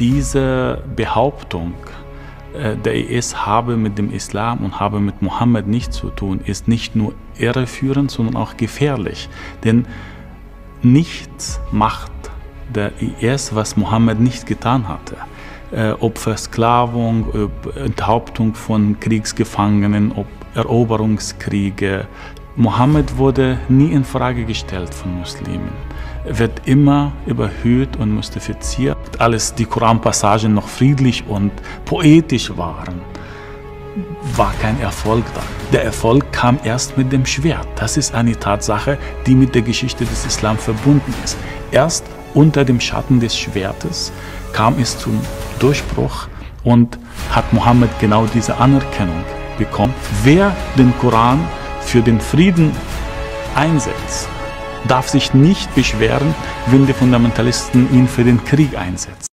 Diese Behauptung, der IS habe mit dem Islam und habe mit Mohammed nichts zu tun, ist nicht nur irreführend, sondern auch gefährlich. Denn nichts macht der IS, was Mohammed nicht getan hatte. Ob Versklavung, ob Enthauptung von Kriegsgefangenen, ob Eroberungskriege. Mohammed wurde nie in Frage gestellt von Muslimen, wird immer überhöht und mystifiziert, als die Koranpassagen noch friedlich und poetisch waren. War kein Erfolg da. Der Erfolg kam erst mit dem Schwert. Das ist eine Tatsache, die mit der Geschichte des Islam verbunden ist. Erst unter dem Schatten des Schwertes kam es zum Durchbruch und hat Mohammed genau diese Anerkennung bekommen. Wer den Koran für den Frieden einsetzt, darf sich nicht beschweren, wenn die Fundamentalisten ihn für den Krieg einsetzen.